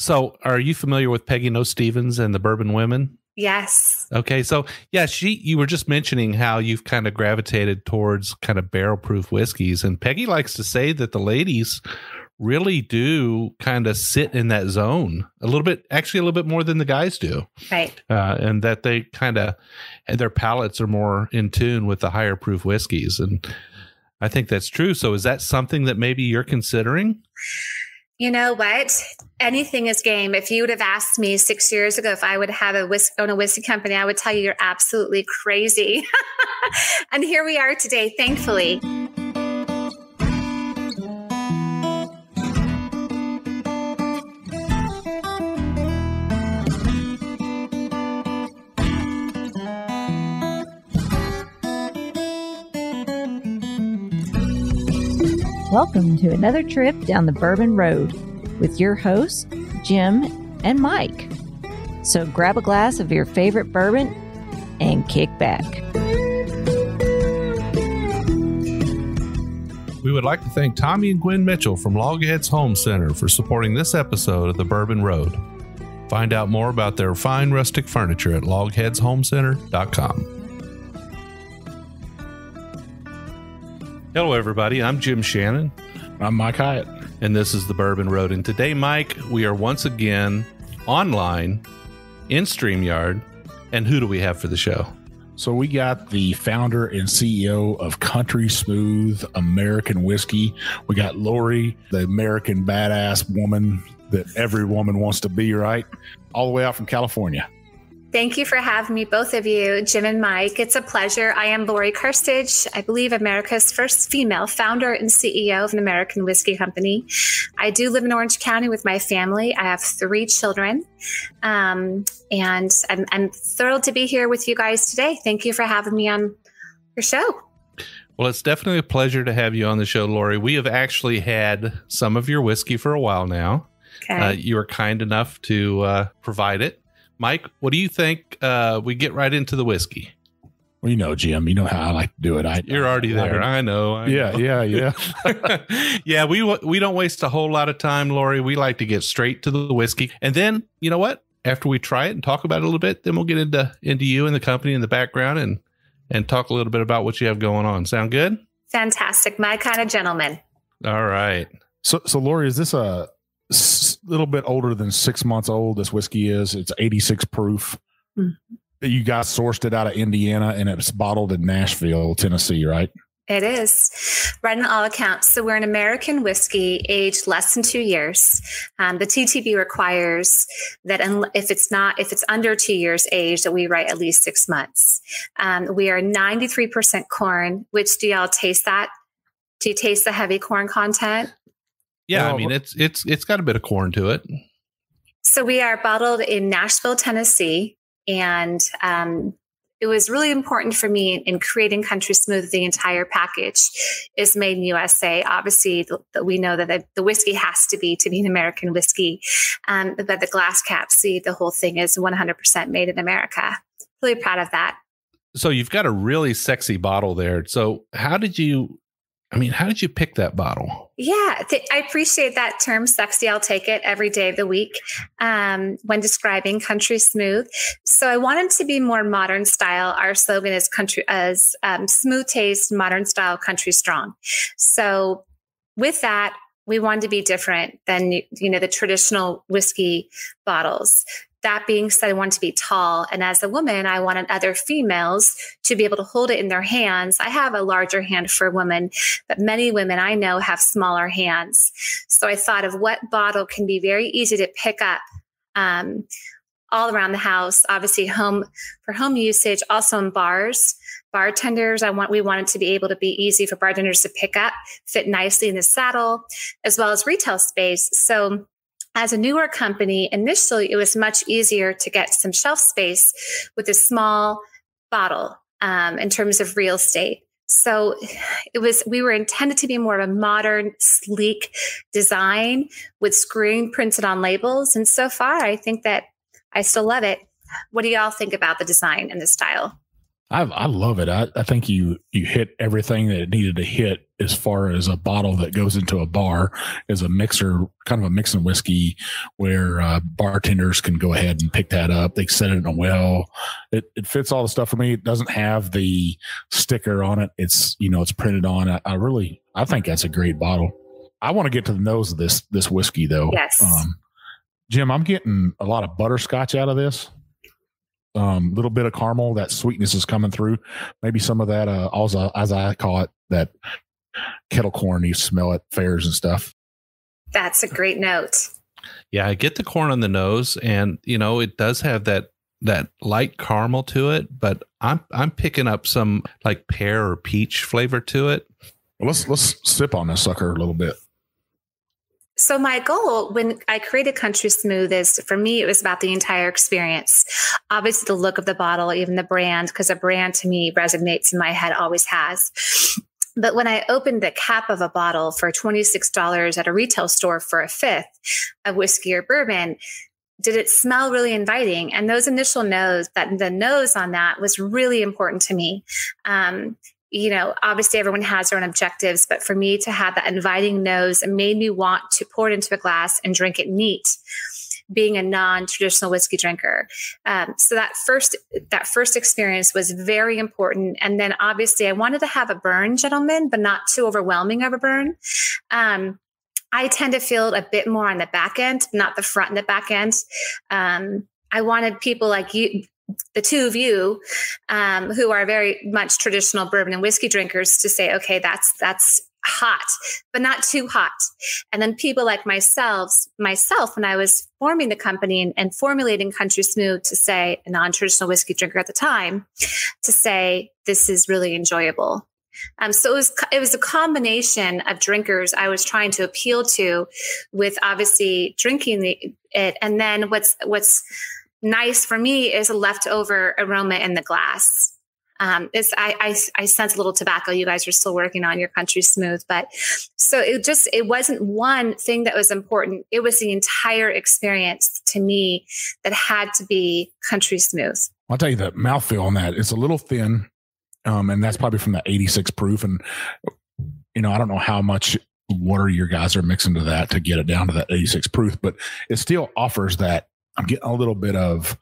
So are you familiar with Peggy Noe Stevens and the Bourbon Women? Yes. Okay. So yeah, you were just mentioning how you've kind of gravitated towards kind of barrel proof whiskeys. And Peggy likes to say that the ladies really do kind of sit in that zone a little bit, actually a little bit more than the guys do. Right. And that they kind of, their palates are more in tune with the higher proof whiskeys. And I think that's true. So is that something that maybe you're considering? You know what? Anything is game. If you would have asked me 6 years ago if I would have own a whiskey company, I would tell you you're absolutely crazy. And here we are today, thankfully. Welcome to another trip down the Bourbon Road with your hosts, Jim and Mike. So grab a glass of your favorite bourbon and kick back. We would like to thank Tommy and Gwen Mitchell from Logheads Home Center for supporting this episode of the Bourbon Road. Find out more about their fine rustic furniture at logheadshomecenter.com. Hello, everybody. I'm Jim Shannon. I'm Mike Hyatt. And this is the Bourbon Road. And today, Mike, we are once again online in StreamYard. And who do we have for the show? So we got the founder and CEO of Country Smooth American Whiskey. We got Lori, the American badass woman that every woman wants to be, right? All the way out from California. Thank you for having me, both of you, Jim and Mike. It's a pleasure. I am Lori Carcich, I believe America's first female founder and CEO of an American whiskey company. I do live in Orange County with my family. I have 3 children, and I'm thrilled to be here with you guys today. Thank you for having me on your show. Well, it's definitely a pleasure to have you on the show, Lori. We have actually had some of your whiskey for a while now. Okay. You were kind enough to provide it. Mike, what do you think? We get right into the whiskey. Well, you know, Jim, you know how I like to do it. You're already there. I know. Yeah, we don't waste a whole lot of time, Lori. We like to get straight to the whiskey. And then, you know what? After we try it and talk about it a little bit, then we'll get into you and the company and the background and talk a little bit about what you have going on. Sound good? Fantastic. My kind of gentleman. All right. So Lori, is this a little bit older than 6 months old? This whiskey is. It's 86 proof. Mm-hmm. You guys sourced it out of Indiana, and it's bottled in Nashville, Tennessee, right? It is, right on all accounts. So we're an American whiskey aged less than 2 years. The TTB requires that if it's under 2 years age, that we write at least 6 months. We are 93% corn, which do y'all taste that? Do you taste the heavy corn content? Yeah, well, I mean, it's got a bit of corn to it. So we are bottled in Nashville, Tennessee, and it was really important for me in creating Country Smooth. The entire package is made in USA. Obviously, we know that the whiskey has to be an American whiskey, but the glass cap, the whole thing is 100% made in America. Really proud of that. So you've got a really sexy bottle there. So how did you pick that bottle? Yeah, I appreciate that term, sexy. I'll take it every day of the week when describing Country Smooth. So I wanted to be more modern style. Our slogan is smooth taste, modern style, country strong. So with that, we wanted to be different than the traditional whiskey bottles. That being said, I wanted to be tall. And as a woman, I wanted other females to be able to hold it in their hands. I have a larger hand for women, but many women I know have smaller hands. So I thought of what bottle can be very easy to pick up all around the house, obviously for home usage, also in bars. Bartenders, we wanted to be able to be easy for bartenders to pick up, fit nicely in the saddle, as well as retail space. So as a newer company, initially, it was much easier to get some shelf space with a small bottle in terms of real estate. So we were intended to be more of a modern, sleek design with screen printed on labels. And so far, I think that I still love it. What do y'all think about the design and the style? I love it. I think you hit everything that it needed to hit as far as a bottle that goes into a bar, is a mixer, kind of a mixing whiskey where bartenders can go ahead and pick that up. They set it in a well. It fits all the stuff for me. It doesn't have the sticker on it. It's, you know, it's printed on. I think that's a great bottle. I want to get to the nose of this whiskey though. Yes. Jim, I'm getting a lot of butterscotch out of this. Little bit of caramel, that sweetness is coming through. Maybe some of that, also, as I call it, that kettle corn. You smell at fairs and stuff. That's a great note. Yeah, I get the corn on the nose, and you know it does have that light caramel to it, but I'm picking up some like pear or peach flavor to it. Well, let's sip on this sucker a little bit. So my goal when I created Country Smooth is, for me, it was about the entire experience. Obviously, the look of the bottle, even the brand, because a brand to me resonates in my head, always has. But when I opened the cap of a bottle for $26 at a retail store for a fifth of whiskey or bourbon, did it smell really inviting? And those initial nose, the nose on that was really important to me. You know, obviously everyone has their own objectives, but for me to have that inviting nose made me want to pour it into a glass and drink it neat, being a non-traditional whiskey drinker. So that first experience was very important. And then obviously I wanted to have a burn, gentlemen, but not too overwhelming of a burn. I tend to feel it a bit more on the back end, not the front and the back end. I wanted people like you, the two of you, who are very much traditional bourbon and whiskey drinkers, to say, okay, that's hot, but not too hot. And then people like myself, when I was forming the company and formulating Country Smooth, to say, a non-traditional whiskey drinker at the time, to say, this is really enjoyable. So it was a combination of drinkers I was trying to appeal to, with obviously drinking it. And then what's nice for me is a leftover aroma in the glass. I sense a little tobacco. You guys are still working on your Country Smooth, but so it wasn't one thing that was important. It was the entire experience to me that had to be Country Smooth. I'll tell you, the mouthfeel on that, it's a little thin. And that's probably from the 86 proof. And, you know, I don't know how much water your guys are mixing to that to get it down to that 86 proof, but it still offers that. I'm getting a little bit of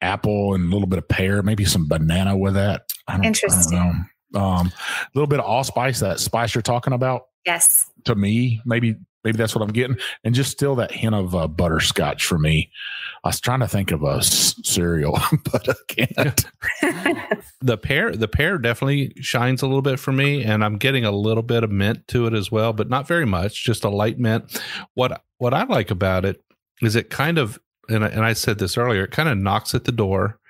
apple and a little bit of pear, maybe some banana with that. Interesting. I don't know. A little bit of allspice, that spice you're talking about. Yes. To me, maybe that's what I'm getting. And just still that hint of butterscotch for me. I was trying to think of a cereal, but I can't. The pear definitely shines a little bit for me, and I'm getting a little bit of mint to it as well, but not very much, just a light mint. What I like about it is it kind of, and I said this earlier, it kind of knocks at the door.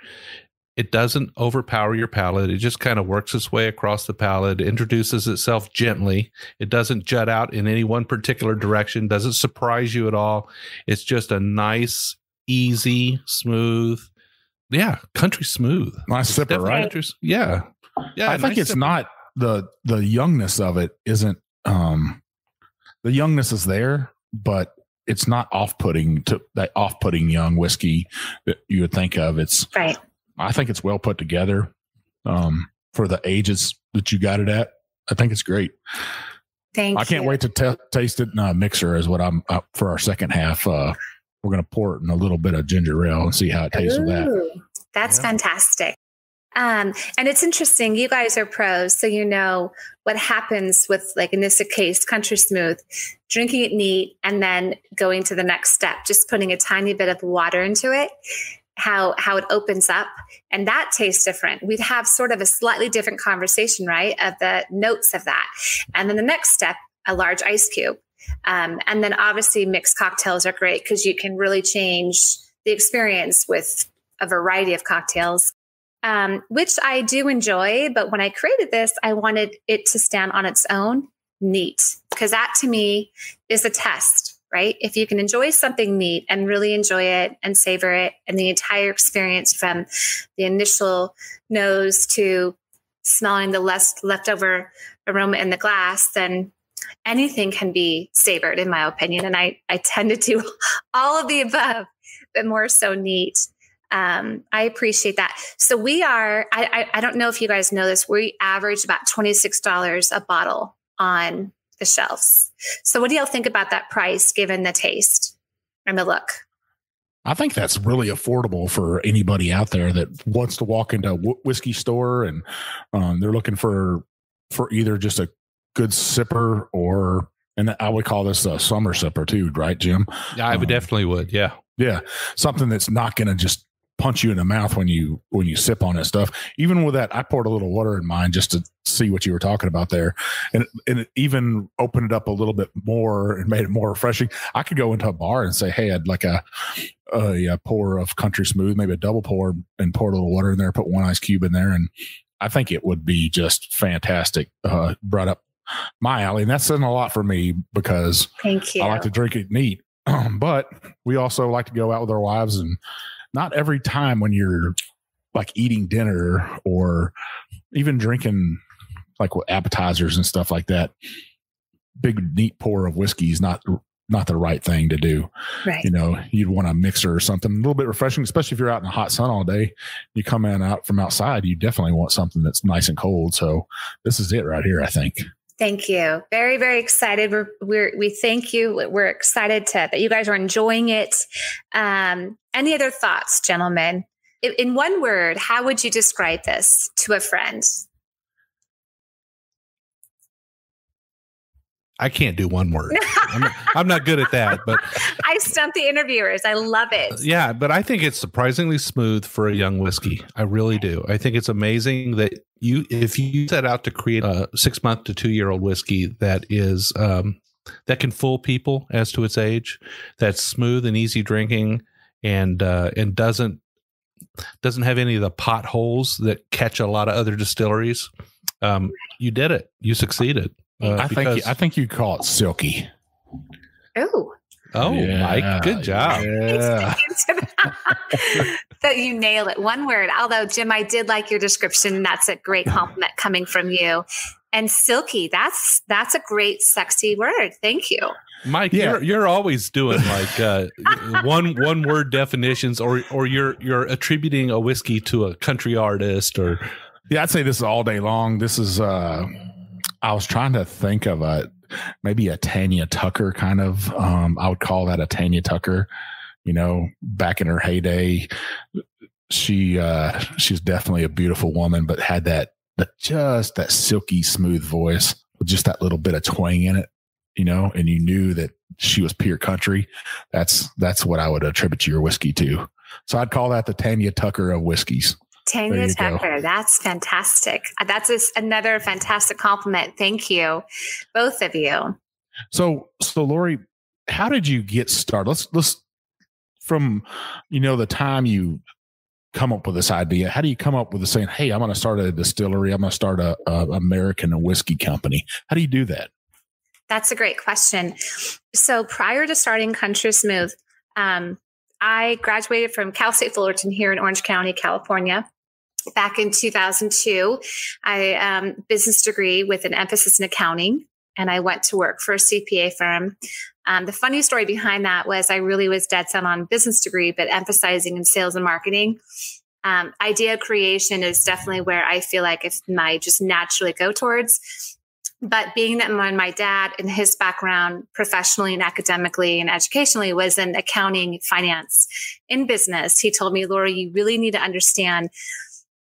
It doesn't overpower your palate. It just kind of works its way across the palate, introduces itself gently. It doesn't jut out in any one particular direction, doesn't surprise you at all. It's just a nice, easy, smooth, yeah, Country Smooth. Nice sipper, right? Yeah. Yeah. I think it's not the youngness of it isn't, the youngness is there, but it's not off-putting, to that off-putting young whiskey that you would think of. It's right. I think it's well put together for the ages that you got it at. I think it's great. Thank you. I can't wait to taste it in a mixer. Is what I'm for our second half. We're going to pour it in a little bit of ginger ale and see how it tastes with that. That's fantastic. And it's interesting, you guys are pros, so you know what happens with, like in this case, Country Smooth, drinking it neat and then going to the next step, just putting a tiny bit of water into it, how it opens up, and that tastes different. We'd have sort of a slightly different conversation, right, of the notes of that. And then the next step, a large ice cube. And then obviously mixed cocktails are great because you can really change the experience with a variety of cocktails. Which I do enjoy, but when I created this, I wanted it to stand on its own neat, because that to me is a test, right? If you can enjoy something neat and really enjoy it and savor it and the entire experience, from the initial nose to smelling the leftover aroma in the glass, then anything can be savored, in my opinion. And I tend to do all of the above, but more so neat. I appreciate that. So I don't know if you guys know this, we average about $26 a bottle on the shelves. So what do y'all think about that price given the taste and the look? I think that's really affordable for anybody out there that wants to walk into a whiskey store and they're looking for either just a good sipper or, and I would call this a summer sipper too, right, Jim? Yeah, I would definitely would. Yeah. Yeah. Something that's not going to just punch you in the mouth when you sip on that stuff. Even with that, I poured a little water in mine just to see what you were talking about there. And it even opened it up a little bit more and made it more refreshing. I could go into a bar and say, hey, I'd like a pour of Country Smooth, maybe a double pour, and pour a little water in there, put one ice cube in there. And I think it would be just fantastic. Brought up my alley. And that's saying a lot for me because thank you. I like to drink it neat. But we also like to go out with our wives, and not every time when you're like eating dinner or even drinking like with appetizers and stuff like that, big neat pour of whiskey is not the right thing to do. Right. You know, you'd want a mixer or something a little bit refreshing, especially if you're out in the hot sun all day. You come in out from outside, you definitely want something that's nice and cold. So this is it right here, I think. Thank you. Very, very excited. We thank you. We're excited that you guys are enjoying it. Any other thoughts, gentlemen? In one word, how would you describe this to a friend? I can't do one word. I'm not good at that, but I stumped the interviewers. I love it. Yeah, but I think it's surprisingly smooth for a young whiskey. I really do. I think it's amazing that if you set out to create a 6-month to 2-year-old whiskey that is that can fool people as to its age, that's smooth and easy drinking, and doesn't have any of the potholes that catch a lot of other distilleries. You did it. You succeeded. I think you call it silky. Oh. Oh, yeah. Mike, good job. Yeah. So you nail it. One word. Although, Jim, I did like your description. That's a great compliment coming from you. And silky, that's a great sexy word. Thank you. Mike, yeah. you're always doing like one word definitions or you're attributing a whiskey to a country artist or yeah, I'd say this is all day long. This is I was trying to think of maybe a Tanya Tucker kind of, I would call that a Tanya Tucker, you know, back in her heyday. She's definitely a beautiful woman, but had that silky smooth voice with just that little bit of twang in it, you know, and you knew that she was pure country. That's what I would attribute your whiskey to. So I'd call that the Tanya Tucker of whiskeys. Tanya Tucker. Go. That's fantastic. That's another fantastic compliment. Thank you, both of you. So Lori, how did you get started? Let's from, you know, the time you come up with this idea, how do you come up with the saying, hey, I'm going to start a distillery. I'm going to start a American whiskey company. How do you do that? That's a great question. So prior to starting Country Smooth, I graduated from Cal State Fullerton here in Orange County, California. Back in 2002, I business degree with an emphasis in accounting, and I went to work for a CPA firm. The funny story behind that was I really was dead set on business degree, but emphasizing in sales and marketing. Idea creation is definitely where I feel like if my just naturally go towards. But being that my dad and his background professionally and academically and educationally was in accounting, finance, in business, he told me, Lori, you really need to understand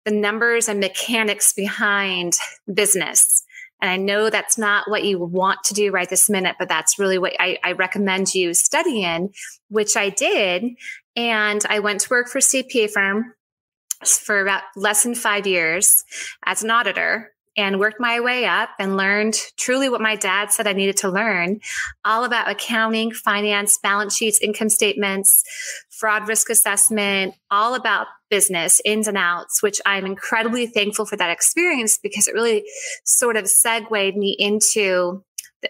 the numbers and mechanics behind business. And I know that's not what you want to do right this minute, but that's really what I recommend you study in, which I did. And I went to work for a CPA firm for about less than 5 years as an auditor. And worked my way up and learned truly what my dad said I needed to learn, all about accounting, finance, balance sheets, income statements, fraud risk assessment, all about business ins and outs, which I'm incredibly thankful for that experience because it really sort of segued me into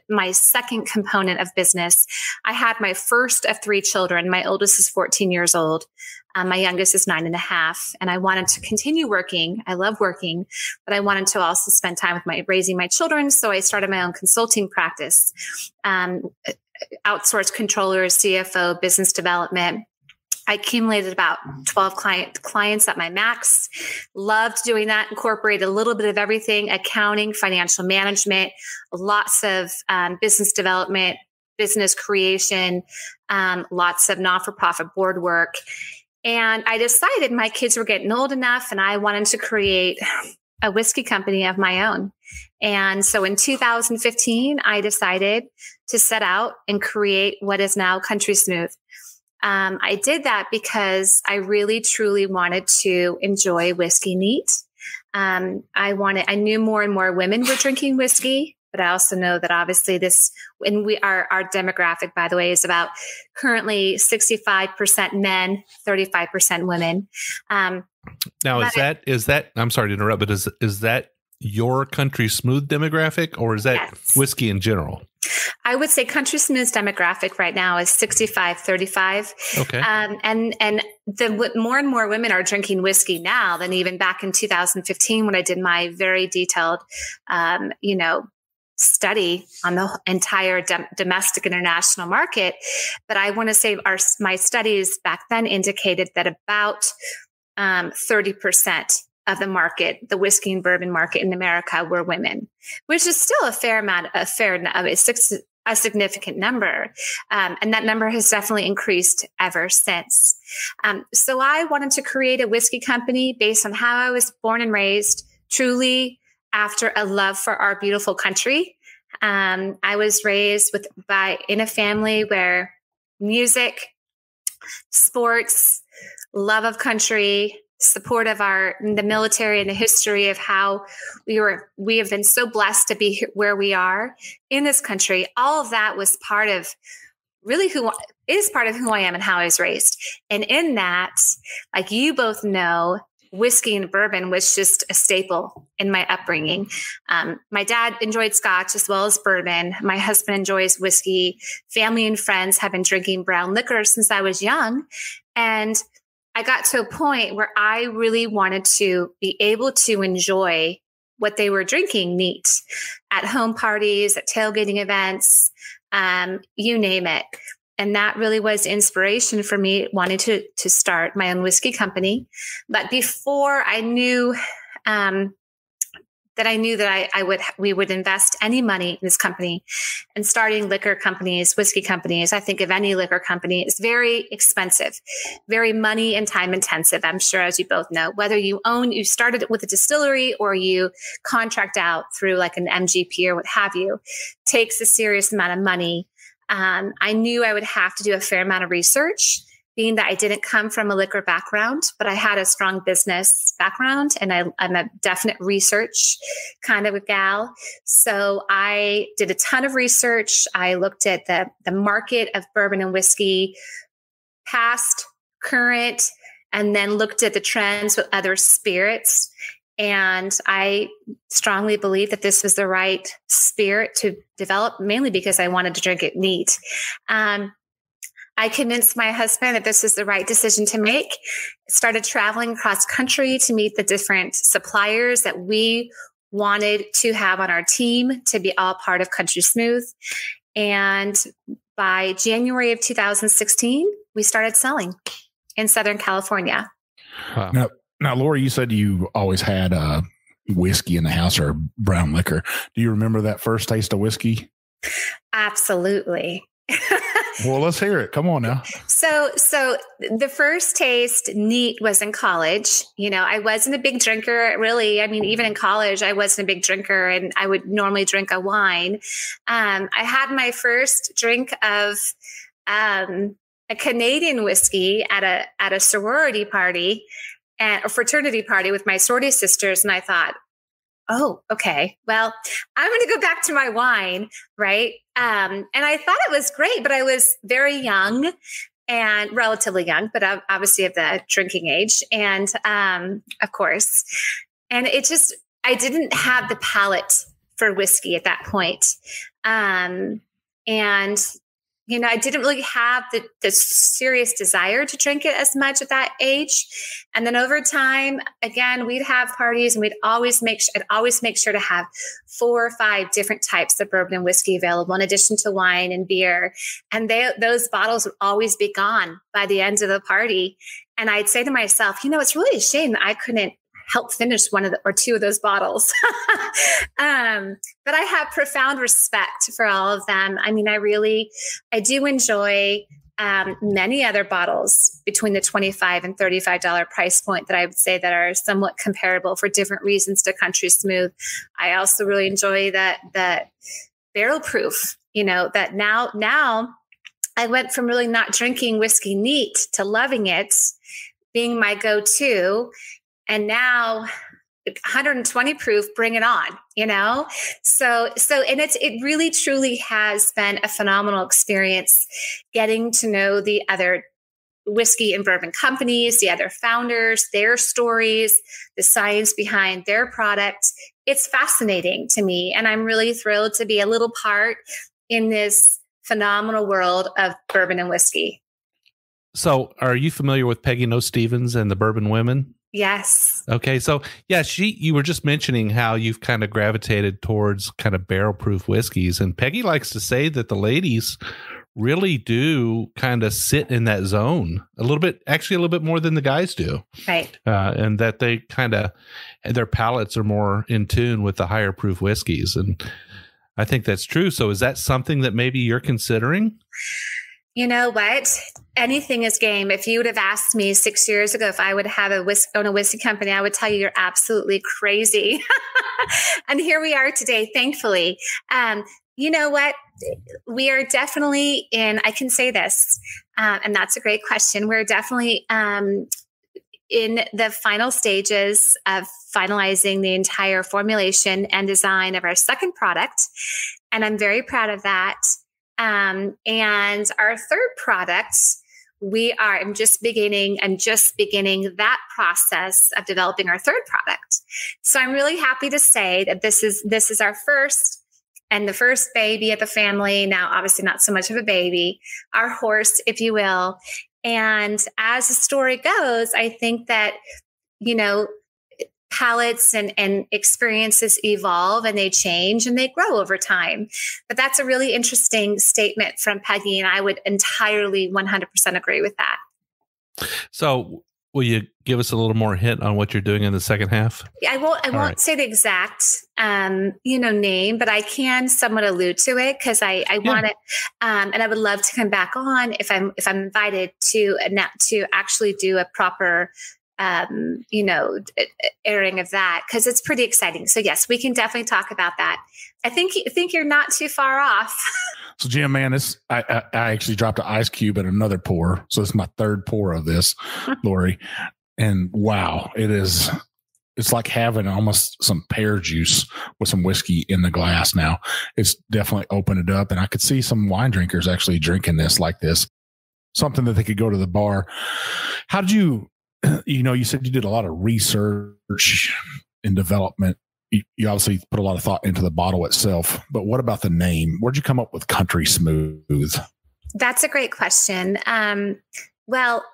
my second component of business. I had my first of 3 children. My oldest is 14 years old. My youngest is 9.5, and I wanted to continue working. I love working, but I wanted to also spend time with raising my children. So I started my own consulting practice, outsourced controllers, CFO, business development, I accumulated about 12 clients at my max. Loved doing that. Incorporated a little bit of everything: accounting, financial management, lots of business development, business creation, lots of not-for-profit board work. And I decided my kids were getting old enough and I wanted to create a whiskey company of my own. And so in 2015, I decided to set out and create what is now Country Smooth. I did that because I really, truly wanted to enjoy whiskey neat. I knew more and more women were drinking whiskey, but I also know that obviously this, and our demographic, by the way, is about currently 65% men, 35% women. Now is that, I'm sorry to interrupt, but is that your Country Smooth demographic, or is that whiskey in general? I would say Country Smooth's demographic right now is 65, 35. Okay. More and more women are drinking whiskey now than even back in 2015 when I did my very detailed, study on the entire domestic international market. But I want to say my studies back then indicated that about 30% of the market, the whiskey and bourbon market in America, were women, which is still a significant number. And that number has definitely increased ever since. So I wanted to create a whiskey company based on how I was born and raised, truly after a love for our beautiful country. I was raised in a family where music, sports, love of country, support of the military, and the history of how we have been so blessed to be where we are in this country. All of that was part of who I am and how I was raised. And in that, like you both know, whiskey and bourbon was just a staple in my upbringing. My dad enjoyed scotch as well as bourbon. My husband enjoys whiskey. Family and friends have been drinking brown liquor since I was young. And I got to a point where I really wanted to be able to enjoy what they were drinking neat at home parties, at tailgating events, you name it. And that really was inspiration for me wanting to start my own whiskey company. But before I knew we would invest any money in this company, and starting liquor companies, whiskey companies, I think of any liquor company, is very expensive, very money and time intensive. I'm sure, as you both know, whether you started with a distillery or you contract out through like an MGP or what have you, takes a serious amount of money. I knew I would have to do a fair amount of research, being that I didn't come from a liquor background, but I had a strong business background, and I'm a definite research kind of a gal. So I did a ton of research. I looked at the market of bourbon and whiskey, past, current, and then looked at the trends with other spirits. And I strongly believe that this was the right spirit to develop, mainly because I wanted to drink it neat. I convinced my husband that this is the right decision to make. Started traveling across country to meet the different suppliers that we wanted to have on our team to be all part of Country Smooth. And by January of 2016, we started selling in Southern California. Wow. Now, Lori, you said you always had whiskey in the house, or brown liquor. Do you remember that first taste of whiskey? Absolutely. Well, let's hear it. Come on now. So the first taste neat was in college. I wasn't a big drinker, really. I mean, even in college, I wasn't a big drinker, and I would normally drink a wine. I had my first drink of a Canadian whiskey at a sorority party, and a fraternity party with my sorority sisters, and I thought, oh, okay, well, I'm going to go back to my wine, right? And I thought it was great, but I was very young, and relatively young, but obviously of the drinking age. And of course, and it just, I didn't have the palate for whiskey at that point. And you know, I didn't really have the serious desire to drink it as much at that age. And then over time, again, we'd have parties and we'd always make sure to have 4 or 5 different types of bourbon and whiskey available in addition to wine and beer. And those bottles would always be gone by the end of the party. And I'd say to myself, you know, it's really a shame that I couldn't help finish one of the, or two of those bottles. But I have profound respect for all of them. I mean, I do enjoy many other bottles between the $25 and $35 price point that I would say that are somewhat comparable for different reasons to Country Smooth. I also really enjoy that barrel proof, you know, that now I went from really not drinking whiskey neat to loving it being my go-to. And now 120 proof, bring it on, you know? So, and it really truly has been a phenomenal experience getting to know the other whiskey and bourbon companies, the other founders, their stories, the science behind their product. It's fascinating to me. And I'm really thrilled to be a little part in this phenomenal world of bourbon and whiskey. So are you familiar with Peggy Noe Stevens and the Bourbon Women? Yes. Okay. So yeah, you were just mentioning how you've kind of gravitated towards kind of barrel proof whiskeys. And Peggy likes to say that the ladies really do kind of sit in that zone a little bit, actually a little bit more than the guys do. Right. And that they kind of, their palates are more in tune with the higher proof whiskeys. And I think that's true. So is that something that maybe you're considering? You know what? Anything is game. If you would have asked me 6 years ago if I would have own a whiskey company, I would tell you you're absolutely crazy. And here we are today, thankfully. You know what? We are definitely in, I can say this, and that's a great question. We're definitely in the final stages of finalizing the entire formulation and design of our second product. And I'm very proud of that. And our third product, I'm just beginning that process of developing our third product. So I'm really happy to say that this is our first and the first baby of the family. Now, obviously not so much of a baby, our horse, if you will. And as the story goes, I think that, you know, palates and experiences evolve and they change and they grow over time. But that's a really interesting statement from Peggy, and I would entirely 100% agree with that. So will you give us a little more hint on what you're doing in the second half? I won't say the exact, name, but I can somewhat allude to it because I want it. And I would love to come back on if I'm invited to actually do a proper airing of that, because it's pretty exciting. So yes, we can definitely talk about that. I think you're not too far off. So Jim, man, I actually dropped an ice cube at another pour. So it's my third pour of this, Lori. And wow, it's like having almost some pear juice with some whiskey in the glass now. It's definitely opened it up, and I could see some wine drinkers actually drinking this like this, something that they could go to the bar. How did you, you know, you said you did a lot of research and development. You obviously put a lot of thought into the bottle itself, but what about the name? Where'd you come up with Country Smooth? That's a great question. Well,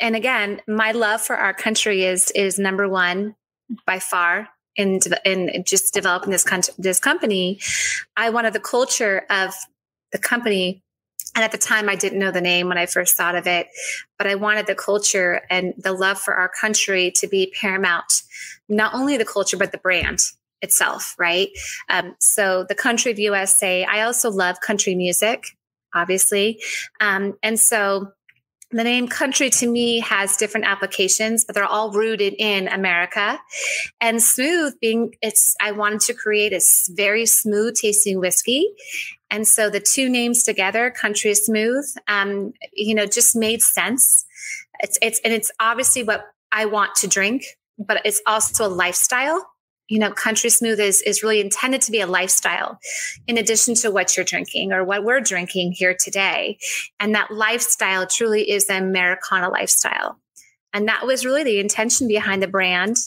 and again, my love for our country is number one by far in just developing this company. I wanted the culture of the company. And at the time, I didn't know the name when I first thought of it, but I wanted the culture and the love for our country to be paramount, not only the culture, but the brand itself, right? So the country of USA, I also love country music, obviously. And so the name country to me has different applications, but they're all rooted in America. And smooth being, I wanted to create a very smooth tasting whiskey. And so the two names together, Country Smooth, just made sense. It's obviously what I want to drink, but it's also a lifestyle. You know, Country Smooth is really intended to be a lifestyle in addition to what you're drinking or what we're drinking here today. And that lifestyle truly is the Americana lifestyle. And that was really the intention behind the brand.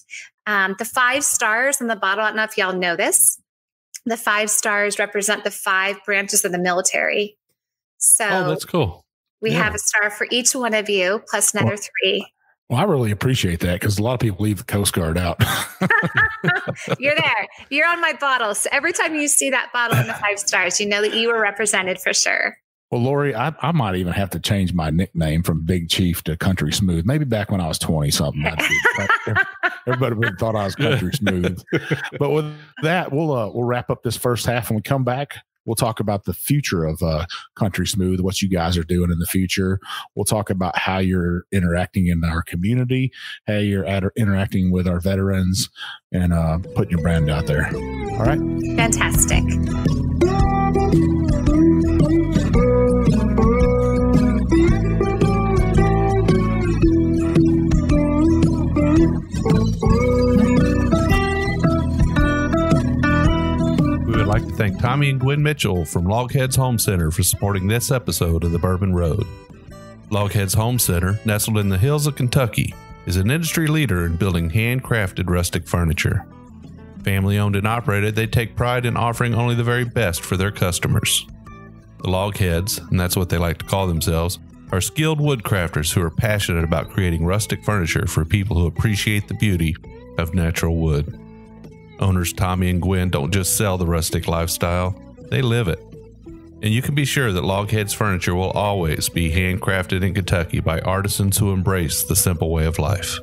The 5 stars on the bottle, I don't know if y'all know this. The 5 stars represent the 5 branches of the military. So that's cool. We have a star for each one of you, plus another three. Well, I really appreciate that because a lot of people leave the Coast Guard out. You're there. You're on my bottle. So every time you see that bottle in the 5 stars, you know that you were represented for sure. Well, Lori, I might even have to change my nickname from Big Chief to Country Smooth. Maybe back when I was 20-something. Everybody would have thought I was Country Smooth. But with that, we'll wrap up this first half. When we come back, we'll talk about the future of Country Smooth, what you guys are doing in the future. We'll talk about how you're interacting in our community, how you're interacting with our veterans, and putting your brand out there. All right. Fantastic. I'd like to thank Tommy and Gwen Mitchell from Logheads Home Center for supporting this episode of The Bourbon Road. Logheads Home Center, nestled in the hills of Kentucky, is an industry leader in building handcrafted rustic furniture. Family owned and operated, they take pride in offering only the very best for their customers. The Logheads, and that's what they like to call themselves, are skilled woodcrafters who are passionate about creating rustic furniture for people who appreciate the beauty of natural wood. Owners Tommy and Gwen don't just sell the rustic lifestyle, they live it. And you can be sure that Logheads Furniture will always be handcrafted in Kentucky by artisans who embrace the simple way of life.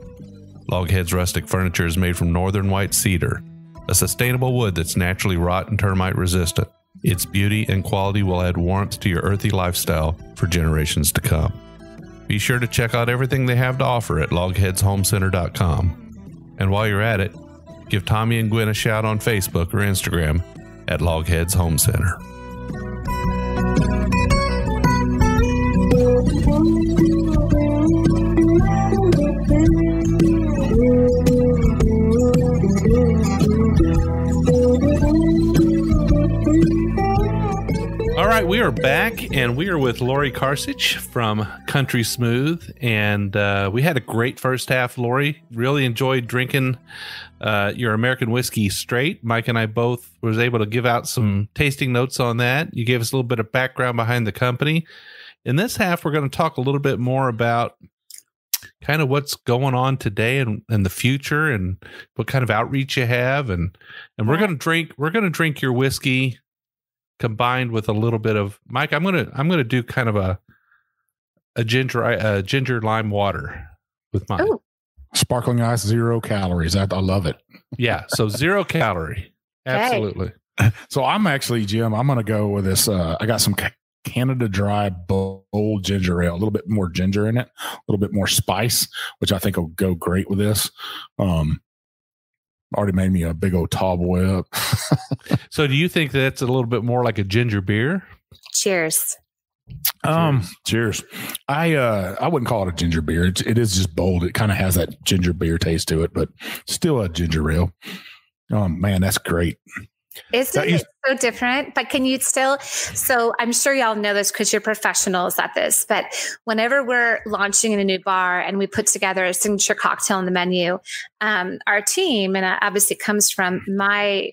Logheads Rustic Furniture is made from northern white cedar, a sustainable wood that's naturally rot and termite resistant. Its beauty and quality will add warmth to your earthy lifestyle for generations to come. Be sure to check out everything they have to offer at logheadshomecenter.com. And while you're at it, give Tommy and Gwen a shout on Facebook or Instagram at Logheads Home Center. All right, we are back, and we are with Lori Carcich from Country Smooth, and we had a great first half, Lori. Really enjoyed drinking your American whiskey straight. Mike and I both was able to give out some tasting notes on that. You gave us a little bit of background behind the company. In this half, we're going to talk a little bit more about kind of what's going on today and the future, and what kind of outreach you have, and we're going to drink your whiskey combined with a little bit of Mike. I'm gonna do kind of a ginger lime water with mine. Ooh. Sparkling ice, 0 calories. I love it. Yeah, so 0 calorie. Absolutely. Hey. So I'm actually, Jim, I'm gonna go with this. I got some Canada Dry bold ginger ale, a little bit more ginger in it, a little bit more spice, which I think will go great with this. Already made me a big old tall boy up. So do you think that's a little bit more like a ginger beer? Cheers. Cheers. I wouldn't call it a ginger beer. It is just bold. It kind of has that ginger beer taste to it, but still a ginger ale. Oh man, that's great. Isn't it so different? But can you still, so I'm sure y'all know this because you're professionals at this, but whenever we're launching in a new bar and we put together a signature cocktail on the menu, our team, and it obviously comes from my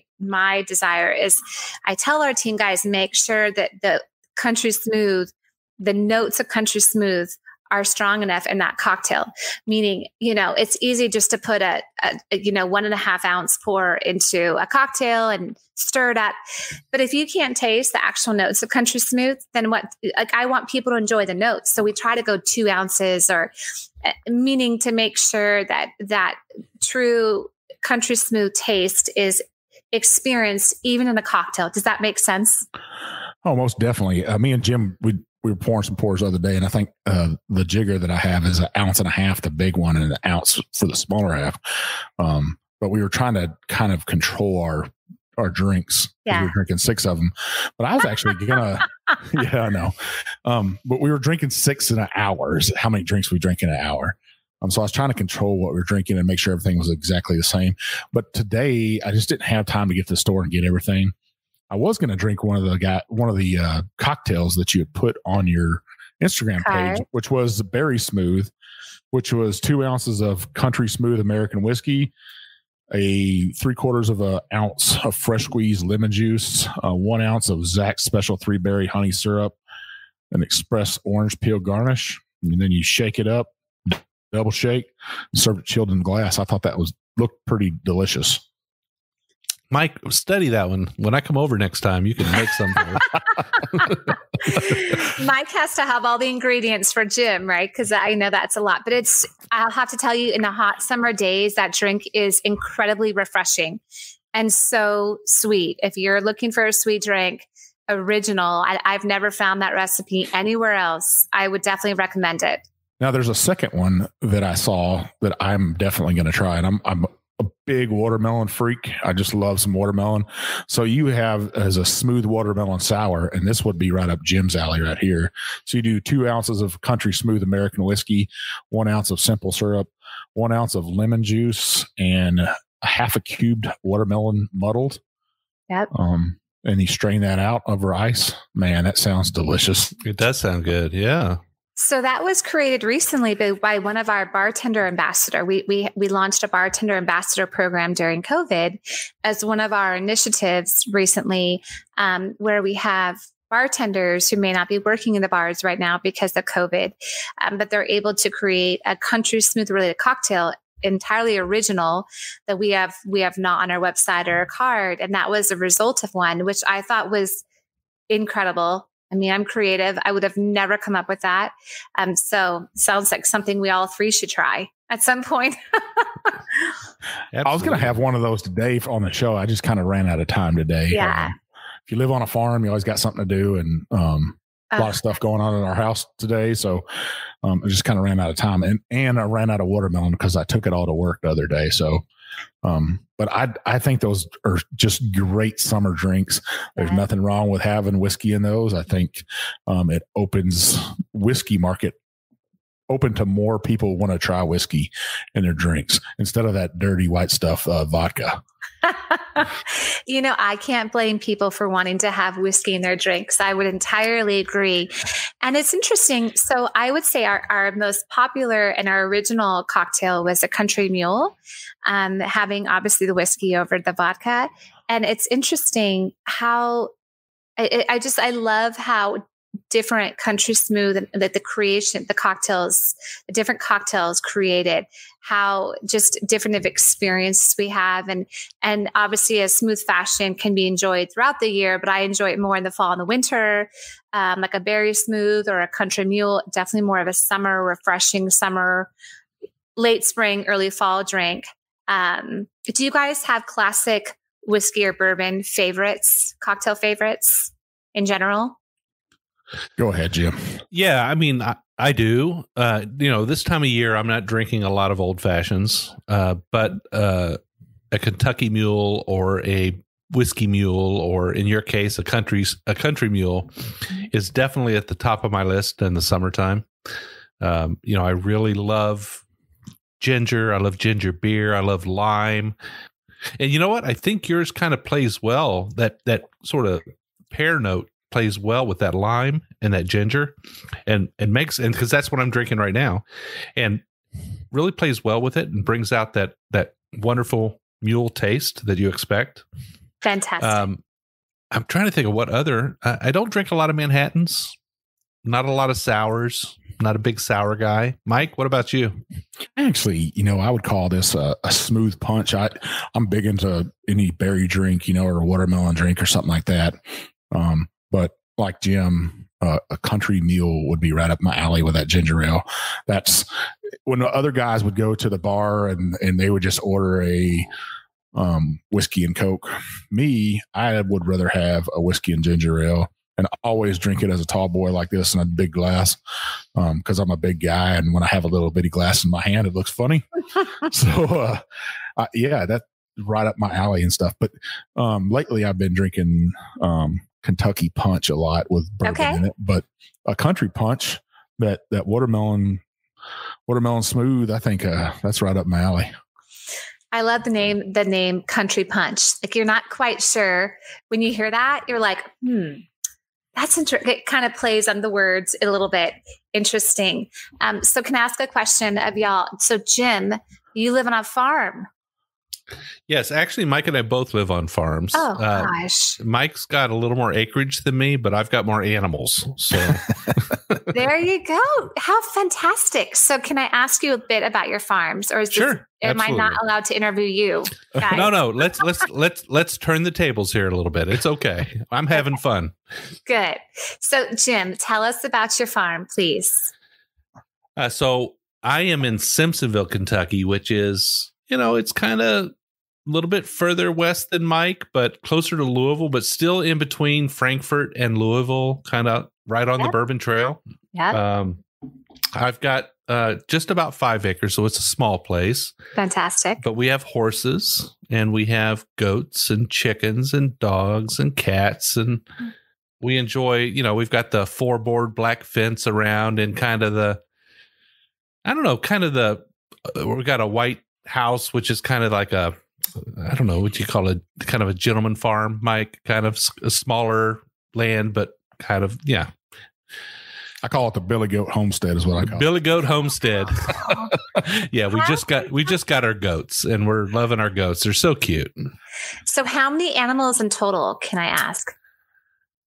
desire, is I tell our team guys, make sure that the notes of Country Smooth are strong enough in that cocktail. Meaning, it's easy just to put a 1.5 ounce pour into a cocktail and stir it up. But if you can't taste the actual notes of Country Smooth, then I want people to enjoy the notes. So we try to go 2 ounces, or meaning to make sure that true Country Smooth taste is experienced even in a cocktail. Does that make sense? Oh, most definitely. Me and Jim, we were pouring some pours the other day, and I think the jigger that I have is 1.5 ounces, the big one, and 1 ounce for the smaller half. But we were trying to kind of control our drinks. Yeah. We were drinking 6 of them, but I was actually gonna, yeah, I know. But we were drinking 6 in an hour. Is how many drinks we drink in an hour. So I was trying to control what we were drinking and make sure everything was exactly the same. But today I just didn't have time to get to the store and get everything. I was going to drink one of the cocktails that you had put on your Instagram page, which was the Berry Smooth, which was 2 ounces of Country Smooth American whiskey, a 3/4 ounce of fresh squeezed lemon juice, 1 ounce of Zach's Special 3 Berry Honey Syrup, an express orange peel garnish, and then you shake it up, double shake, and serve it chilled in glass. I thought that looked pretty delicious. Mike, study that one. When I come over next time, you can make something. Mike has to have all the ingredients for Jim, right? Because I know that's a lot. But I'll have to tell you, in the hot summer days, that drink is incredibly refreshing and so sweet. If you're looking for a sweet drink, original, I've never found that recipe anywhere else. I would definitely recommend it. Now, there's a second one that I saw that I'm definitely going to try. And I'm a big watermelon freak. I just love some watermelon. So you have as a smooth watermelon sour, and this would be right up Jim's alley right here. So you do 2 ounces of Country Smooth American whiskey, 1 ounce of simple syrup, 1 ounce of lemon juice, and a half a cubed watermelon muddled. Yep. And you strain that out over ice. Man, that sounds delicious. It does sound good. Yeah. So that was created recently by one of our bartender ambassador. We launched a bartender ambassador program during COVID as one of our initiatives recently, where we have bartenders who may not be working in the bars right now because of COVID, but they're able to create a Country Smooth related cocktail, entirely original, that we have not on our website or a card. And that was a result of one, which I thought was incredible. I mean, I'm creative. I would have never come up with that. So sounds like something we all three should try at some point. I was going to have one of those today on the show. I just kind of ran out of time today. Yeah. If you live on a farm, you always got something to do, and a lot of stuff going on in our house today. So I just kind of ran out of time, and I ran out of watermelon because I took it all to work the other day. So, but I think those are just great summer drinks. There's nothing wrong with having whiskey in those. I think it opens whiskey market open to more people want to try whiskey in their drinks instead of that dirty white stuff, vodka. You know, I can't blame people for wanting to have whiskey in their drinks. I would entirely agree. And it's interesting. So I would say our most popular and our original cocktail was a Country Mule, having obviously the whiskey over the vodka. And it's interesting how I love how different Country Smooth and the creation, the different cocktails created, how just different of experiences we have. And obviously a smooth fashion can be enjoyed throughout the year, but I enjoy it more in the fall and the winter, like a berry smooth or a Country Mule, definitely more of a summer, refreshing summer, late spring, early fall drink. Do you guys have classic whiskey or bourbon favorites, cocktail favorites in general? Go ahead, Jim. Yeah, I mean, I do. You know, this time of year, I'm not drinking a lot of old fashions, but a Kentucky Mule or a whiskey mule, or in your case, a country mule, is definitely at the top of my list in the summertime. You know, I really love ginger. I love ginger beer. I love lime. And you know what? I think yours kind of plays well. That sort of pear note plays well with that lime and that ginger, and because that's what I'm drinking right now, and really plays well with it and brings out that wonderful mule taste that you expect. Fantastic. I'm trying to think of what other, I don't drink a lot of Manhattans, not a lot of sours, not a big sour guy. Mike, what about you? Actually, you know, I would call this a smooth punch. I'm big into any berry drink, you know, or a watermelon drink or something like that. But like Jim, a Country Mule would be right up my alley with that ginger ale. That's when the other guys would go to the bar and they would just order a whiskey and Coke. Me, I would rather have a whiskey and ginger ale, and always drink it as a tall boy like this in a big glass, because I'm a big guy. And when I have a little bitty glass in my hand, it looks funny. So, yeah, that's right up my alley and stuff. But lately I've been drinking Kentucky Punch a lot with bourbon in it, but a Country Punch, that watermelon smooth, I think that's right up my alley. I love the name Country Punch. Like, you're not quite sure when you hear that, you're like, that's interesting. It kind of plays on the words a little bit. Interesting. So can I ask a question of y'all? So Jim, you live on a farm. Yes, actually, Mike and I both live on farms. Oh, gosh. Mike's got a little more acreage than me, but I've got more animals. So there you go. How fantastic. So can I ask you a bit about your farms? Or is Sure. This, am I not allowed to interview you guys? No. Let's turn the tables here a little bit. It's okay. I'm having fun. Good. So, Jim, tell us about your farm, please. So I am in Simpsonville, Kentucky, which is, you know, it's kind of a little bit further west than Mike, but closer to Louisville, but still in between Frankfort and Louisville, kind of right on the Bourbon Trail. Yeah. I've got just about 5 acres, so it's a small place. Fantastic. But we have horses and we have goats and chickens and dogs and cats. And we enjoy, you know, we've got the 4-board black fence around and kind of the, I don't know, kind of the, we got a white house, which is kind of like a, I don't know what you call it, kind of a gentleman farm, Mike, kind of a smaller land, but kind of, yeah. I call it the Billy Goat Homestead is what I call it. Billy Goat Homestead. Yeah, we just got our goats and we're loving our goats. They're so cute. So how many animals in total can I ask?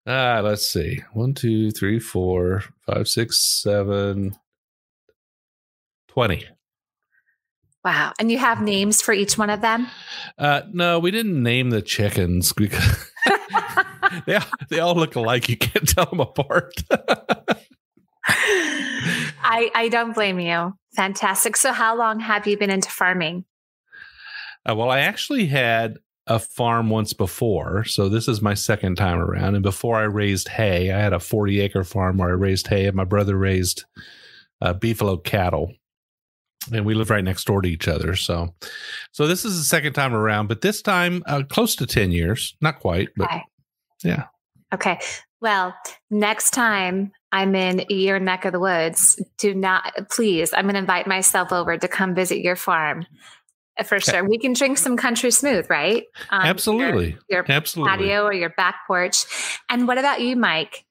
Let's see. 1, 2, 3, 4, 5, 6, 7, 20. Wow. And you have names for each one of them? No, we didn't name the chickens because they all look alike. You can't tell them apart. I don't blame you. Fantastic. So how long have you been into farming? Well, I actually had a farm once before. So this is my second time around. And before I raised hay, I had a 40-acre farm where I raised hay and my brother raised beefalo cattle. And we live right next door to each other. So this is the second time around, but this time close to 10 years. Not quite, but yeah. Okay. Well, next time I'm in your neck of the woods, please, I'm going to invite myself over to come visit your farm for sure. We can drink some Country Smooth, right? Absolutely. Your patio or your back porch. And what about you, Mike?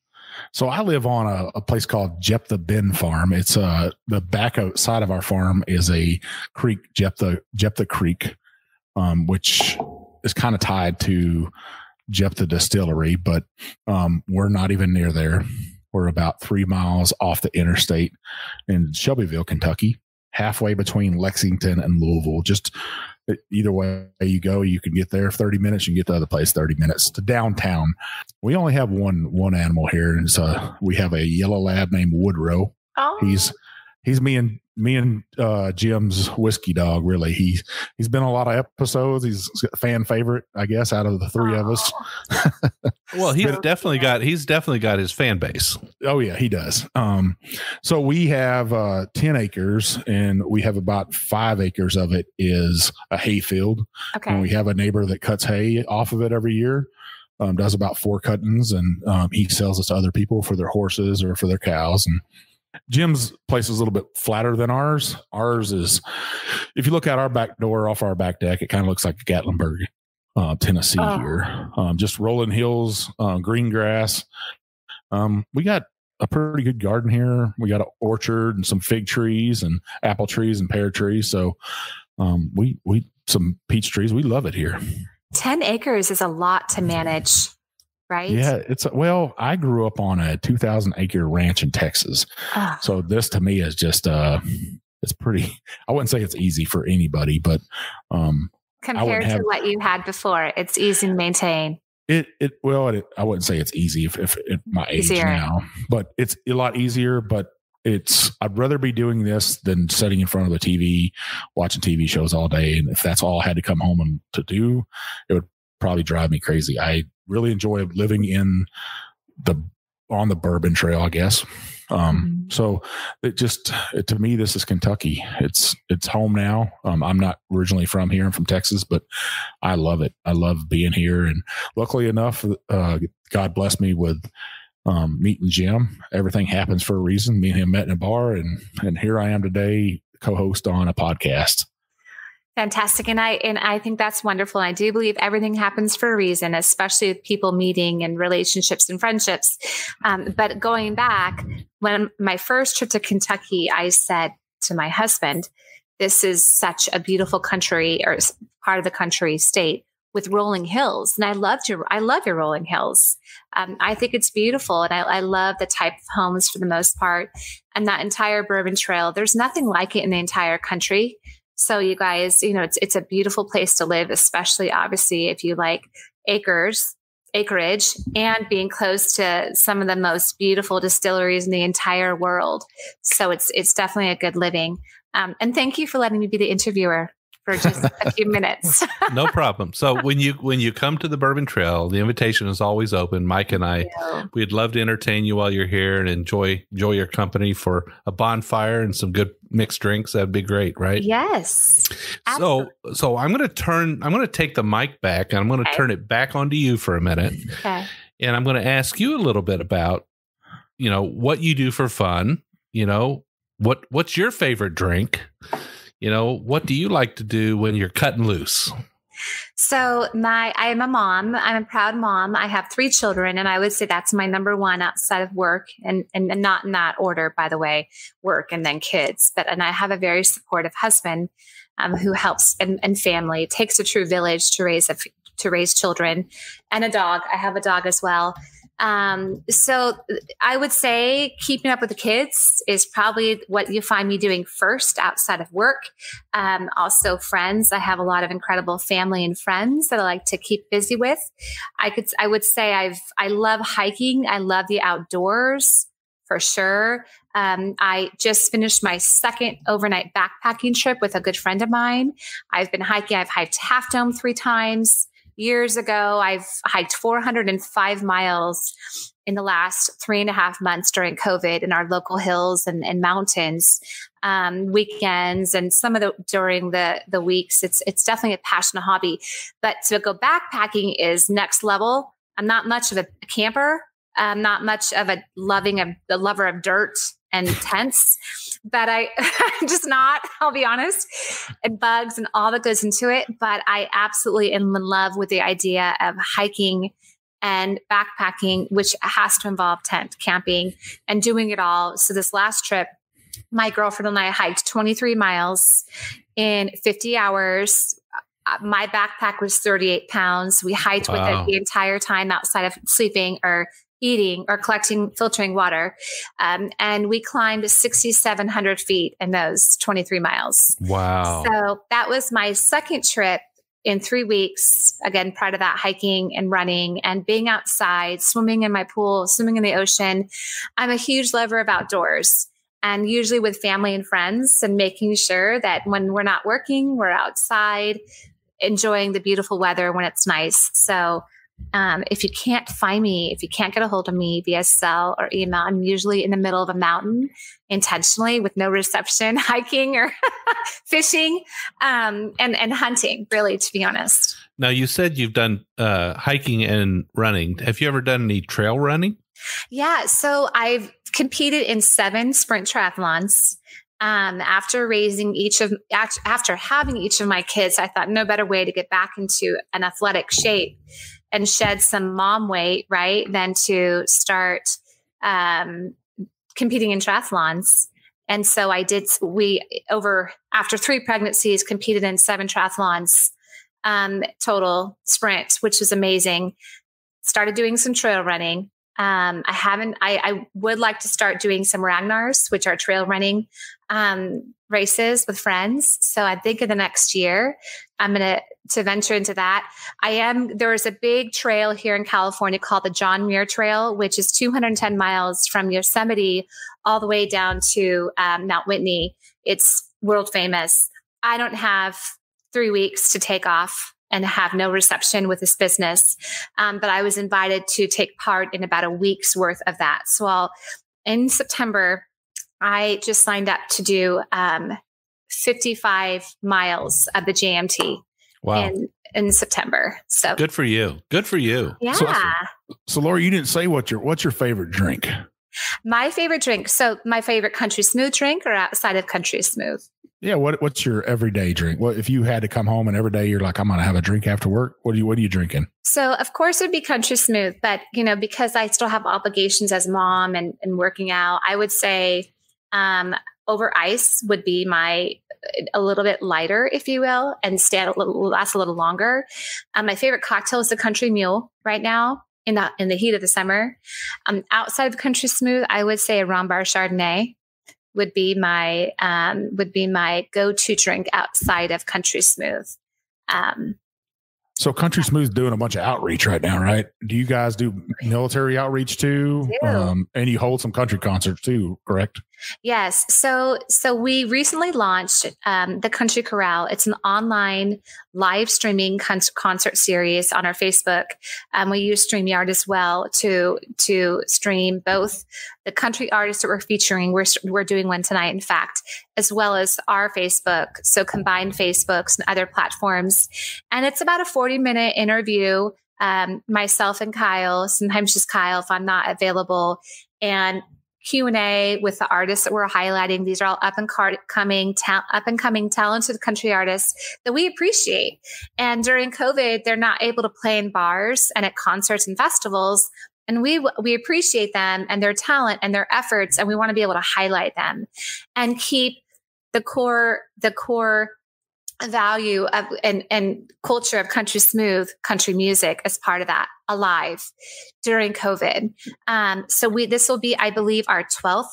So I live on a place called Jeptha Bend Farm. It's the back side of our farm is a creek, Jeptha Creek, which is kind of tied to Jeptha Distillery, but we're not even near there. We're about 3 miles off the interstate in Shelbyville, Kentucky, halfway between Lexington and Louisville. Just either way you go, you can get there 30 minutes, you can get to the other place 30 minutes to downtown. We only have one animal here, and we have a yellow lab named Woodrow. Oh. He's me and Jim's whiskey dog, really. He's been on a lot of episodes. He's a fan favorite, I guess, out of the three of us. Well, he's definitely got his fan base. Oh yeah, he does. So we have 10 acres and we have about 5 acres of it is a hay field. Okay. And we have a neighbor that cuts hay off of it every year. Does about 4 cuttings, and he sells it to other people for their horses or for their cows. And Jim's place is a little bit flatter than ours. Ours is, if you look out our back door off our back deck, it kind of looks like Gatlinburg, Tennessee here. Just rolling hills, green grass. We got a pretty good garden here. We got an orchard and some fig trees and apple trees and pear trees. So we some peach trees. We love it here. 10 acres is a lot to manage. Right? Yeah, I grew up on a 2,000-acre ranch in Texas. Oh. So this to me is just, it's pretty, I wouldn't say it's easy for anybody, but. Compared to what you had before, it's easy to maintain. I wouldn't say it's easy if at my age now, but it's a lot easier, but I'd rather be doing this than sitting in front of the TV, watching TV shows all day. And if that's all I had to come home and to do, it would probably drive me crazy. I really enjoy living on the Bourbon Trail, I guess. So to me, this is Kentucky. It's home now. I'm not originally from here. I'm from Texas, but I love it. I love being here. And luckily enough, God blessed me with meeting Jim. Everything happens for a reason. Me and him met in a bar, and here I am today, co-host on a podcast. Fantastic. And I think that's wonderful. And I do believe everything happens for a reason, especially with people meeting and relationships and friendships. But going back, when my first trip to Kentucky, I said to my husband, this is such a beautiful country or part of the country state with rolling hills. And I love your rolling hills. I think it's beautiful. And I love the type of homes for the most part. And that entire Bourbon Trail, there's nothing like it in the entire country. So you guys, you know, it's a beautiful place to live, especially obviously if you like acreage and being close to some of the most beautiful distilleries in the entire world. So it's definitely a good living. And thank you for letting me be the interviewer for just a few minutes. No problem. So when you come to the Bourbon Trail, the invitation is always open. Mike and I, we'd love to entertain you while you're here and enjoy your company for a bonfire and some good mixed drinks. That'd be great, right? Yes. Absolutely. So I'm going to take the mic back and I'm going to turn it back onto you for a minute. Okay. And I'm going to ask you a little bit about, you know, what you do for fun, you know, what's your favorite drink? You know, what do you like to do when you're cutting loose? So I am a mom. I'm a proud mom. I have 3 children, and I would say that's my number one outside of work, and not in that order, by the way, work and then kids. And I have a very supportive husband who helps and family. It takes a true village to raise children, and a dog. I have a dog as well. So I would say keeping up with the kids is probably what you find me doing first outside of work. Also friends. I have a lot of incredible family and friends that I like to keep busy with. I love hiking. I love the outdoors for sure. I just finished my 2nd overnight backpacking trip with a good friend of mine. I've been hiking. I've hiked Half Dome 3 times. Years ago, I've hiked 405 miles in the last 3.5 months during COVID in our local hills and mountains, weekends, and some of during the weeks. It's definitely a passion, a hobby. But to go backpacking is next level. I'm not much of a camper. I'm not much of a lover of dirt and tents, but I'm just not, I'll be honest, and bugs and all that goes into it. But I absolutely am in love with the idea of hiking and backpacking, which has to involve tent camping and doing it all. So this last trip, my girlfriend and I hiked 23 miles in 50 hours. My backpack was 38 pounds. We hiked with it the entire time outside of sleeping or eating or collecting, filtering water. And we climbed 6,700 feet in those 23 miles. Wow. So that was my 2nd trip in 3 weeks. Again, prior to that, hiking and running and being outside, swimming in my pool, swimming in the ocean. I'm a huge lover of outdoors, and usually with family and friends, and making sure that when we're not working, we're outside enjoying the beautiful weather when it's nice. So if you can't find me, if you can't get a hold of me via cell or email, I'm usually in the middle of a mountain intentionally with no reception, hiking or fishing, and hunting, really, to be honest. Now, you said you've done hiking and running. Have you ever done any trail running? Yeah. So I've competed in 7 sprint triathlons. After having each of my kids, I thought no better way to get back into an athletic shape and shed some mom weight, right, than to start competing in triathlons. And so I did. After 3 pregnancies, competed in 7 triathlons total sprint, which was amazing. Started doing some trail running. I would like to start doing some Ragnars, which are trail running races with friends. So I think in the next year, I'm going to venture into that. There is a big trail here in California called the John Muir Trail, which is 210 miles from Yosemite all the way down to Mount Whitney. It's world famous. I don't have 3 weeks to take off and have no reception with this business. But I was invited to take part in about a week's worth of that. So in September, I just signed up to do 55 miles of the JMT. Wow. In September. So good for you. Good for you. Yeah. So Lori, you didn't say what's your favorite drink? My favorite drink. So my favorite Country Smooth drink or outside of Country Smooth? Yeah. What's your everyday drink? What if you had to come home and every day you're like, I'm going to have a drink after work? What are you drinking? So of course it'd be Country Smooth, but you know, because I still have obligations as mom and working out, I would say, over ice would be my a little bit lighter, if you will, and last a little longer. My favorite cocktail is the Country Mule right now in the heat of the summer. Outside of Country Smooth, I would say a Rombard Chardonnay would be my go-to drink outside of Country Smooth. So Country Smooth's doing a bunch of outreach right now, right? Do you guys do military outreach too? And you hold some country concerts too, correct? Yes. So we recently launched the Country Corral. It's an online live streaming concert series on our Facebook. We use StreamYard as well to stream both the country artists that we're featuring. We're doing one tonight, in fact, as well as our Facebook. So combined Facebooks and other platforms. And it's about a 40-minute interview, myself and Kyle, sometimes just Kyle if I'm not available, and Q&A with the artists that we're highlighting. These are all up and coming talented country artists that we appreciate. And during COVID, they're not able to play in bars and at concerts and festivals. And we appreciate them and their talent and their efforts. And we want to be able to highlight them and keep the core value of and culture of Country Smooth, country music as part of that alive during COVID. So this will be, I believe, our 12th